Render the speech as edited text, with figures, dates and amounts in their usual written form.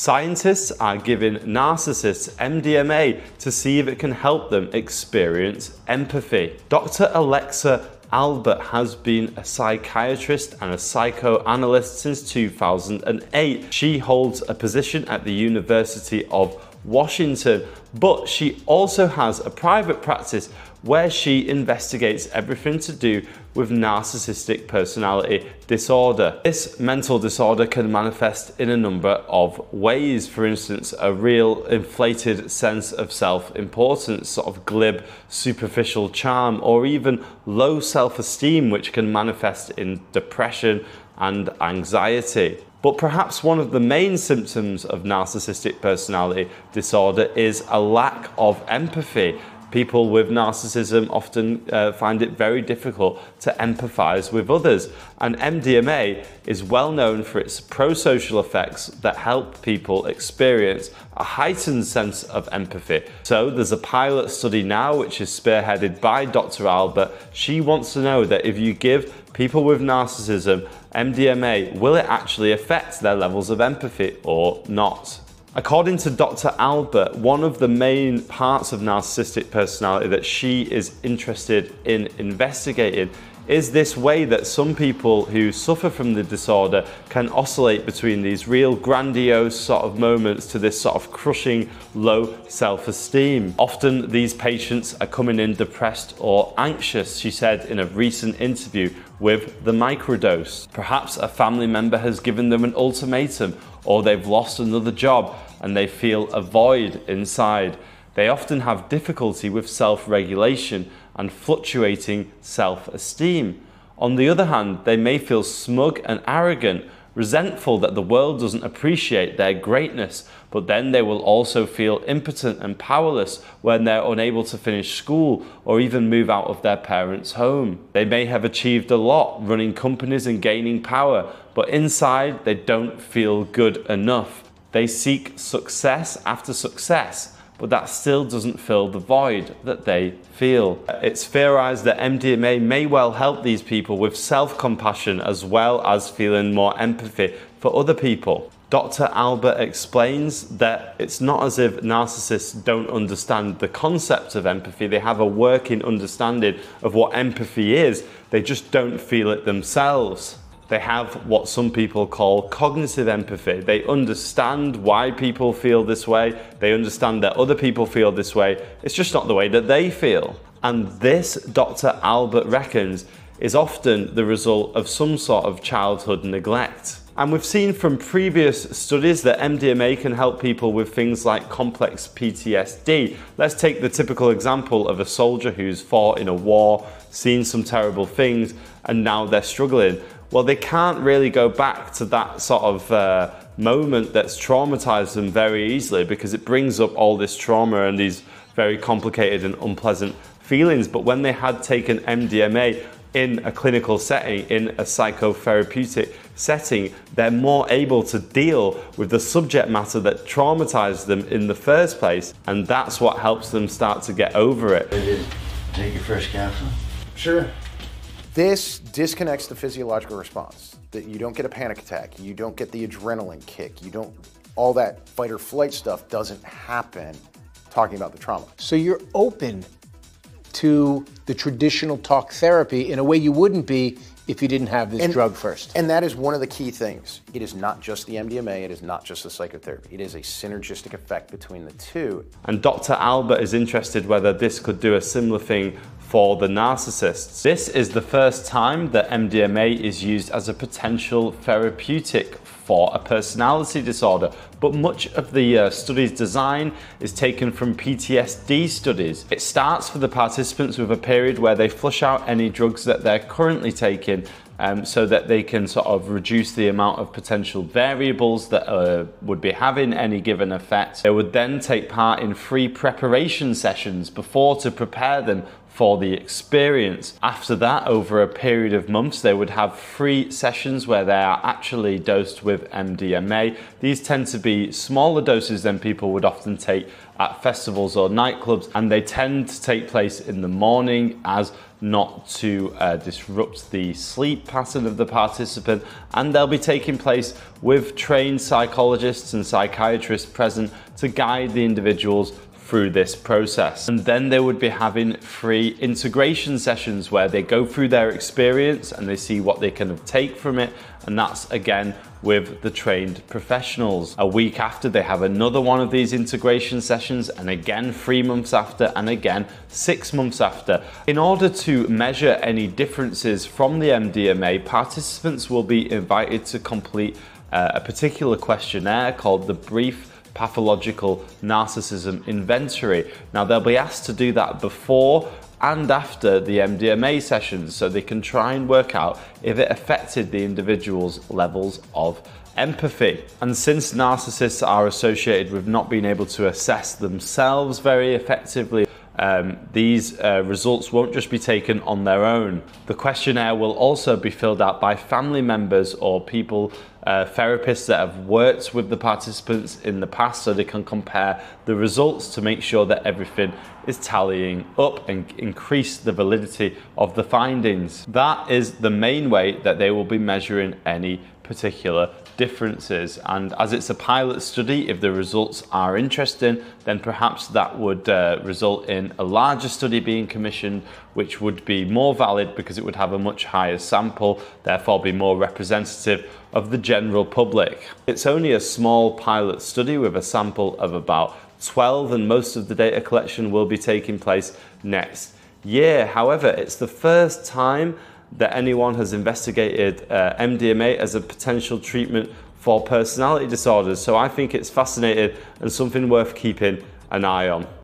Scientists are giving narcissists MDMA to see if it can help them experience empathy. Dr. Alexa Albert has been a psychiatrist and a psychoanalyst since 2008. She holds a position at the University of Washington, but she also has a private practice where she investigates everything to do with narcissistic personality disorder. This mental disorder can manifest in a number of ways. For instance, a real inflated sense of self-importance, sort of glib, superficial charm, or even low self-esteem, which can manifest in depression and anxiety. But perhaps one of the main symptoms of narcissistic personality disorder is a lack of empathy. People with narcissism often find it very difficult to empathize with others, and MDMA is well known for its prosocial effects that help people experience a heightened sense of empathy. So there's a pilot study now which is spearheaded by Dr. Albert. She wants to know that if you give people with narcissism MDMA, will it actually affect their levels of empathy or not? According to Dr. Albert, one of the main parts of narcissistic personality that she is interested in investigating is this way that some people who suffer from the disorder can oscillate between these real grandiose sort of moments to this sort of crushing low self-esteem. Often these patients are coming in depressed or anxious, she said in a recent interview with The Microdose. Perhaps a family member has given them an ultimatum, or they've lost another job and they feel a void inside. They often have difficulty with self-regulation and fluctuating self-esteem. On the other hand, they may feel smug and arrogant, resentful that the world doesn't appreciate their greatness, but then they will also feel impotent and powerless when they're unable to finish school or even move out of their parents' home. They may have achieved a lot, running companies and gaining power, but inside they don't feel good enough. They seek success after success, but that still doesn't fill the void that they feel. It's theorized that MDMA may well help these people with self-compassion as well as feeling more empathy for other people. Dr. Albert explains that it's not as if narcissists don't understand the concept of empathy. They have a working understanding of what empathy is. They just don't feel it themselves. They have what some people call cognitive empathy. They understand why people feel this way. They understand that other people feel this way. It's just not the way that they feel. And this, Dr. Albert reckons, is often the result of some sort of childhood neglect. And we've seen from previous studies that MDMA can help people with things like complex PTSD. Let's take the typical example of a soldier who's fought in a war, seen some terrible things, and now they're struggling. Well, they can't really go back to that sort of moment that's traumatized them very easily, because it brings up all this trauma and these very complicated and unpleasant feelings. But when they had taken MDMA in a clinical setting, in a psychotherapeutic setting, they're more able to deal with the subject matter that traumatized them in the first place, and that's what helps them start to get over it. Did you take your first capsule? Sure. This disconnects the physiological response. That you don't get a panic attack, you don't get the adrenaline kick, you don't, all that fight or flight stuff doesn't happen talking about the trauma. So you're open to the traditional talk therapy in a way you wouldn't be if you didn't have this drug first. And that is one of the key things. It is not just the MDMA, it is not just the psychotherapy. It is a synergistic effect between the two. And Dr. Albert is interested whether this could do a similar thing for the narcissists. This is the first time that MDMA is used as a potential therapeutic for a personality disorder, but much of the study's design is taken from PTSD studies. It starts for the participants with a period where they flush out any drugs that they're currently taking, so that they can sort of reduce the amount of potential variables that would be having any given effect. They would then take part in free preparation sessions before to prepare them for the experience. After that, over a period of months, they would have 3 sessions where they are actually dosed with MDMA. These tend to be smaller doses than people would often take at festivals or nightclubs, and they tend to take place in the morning as not to disrupt the sleep pattern of the participant, and they'll be taking place with trained psychologists and psychiatrists present to guide the individuals through this process. And then they would be having 3 integration sessions where they go through their experience and they see what they can take from it, and that's again with the trained professionals. A week after, they have another one of these integration sessions, and again 3 months after, and again 6 months after. In order to measure any differences from the MDMA, participants will be invited to complete a particular questionnaire called the Brief Pathological narcissism inventory. Now, they'll be asked to do that before and after the MDMA sessions, so they can try and work out if it affected the individual's levels of empathy. And since narcissists are associated with not being able to assess themselves very effectively, these results won't just be taken on their own. The questionnaire will also be filled out by family members or people, therapists that have worked with the participants in the past, so they can compare the results to make sure that everything is tallying up and increase the validity of the findings. That is the main way that they will be measuring any particular differences, and as it's a pilot study, if the results are interesting, then perhaps that would result in a larger study being commissioned, which would be more valid because it would have a much higher sample, therefore be more representative of the general public. It's only a small pilot study with a sample of about 12, and most of the data collection will be taking place next year. However, it's the first time that anyone has investigated MDMA as a potential treatment for personality disorders. So I think it's fascinating and something worth keeping an eye on.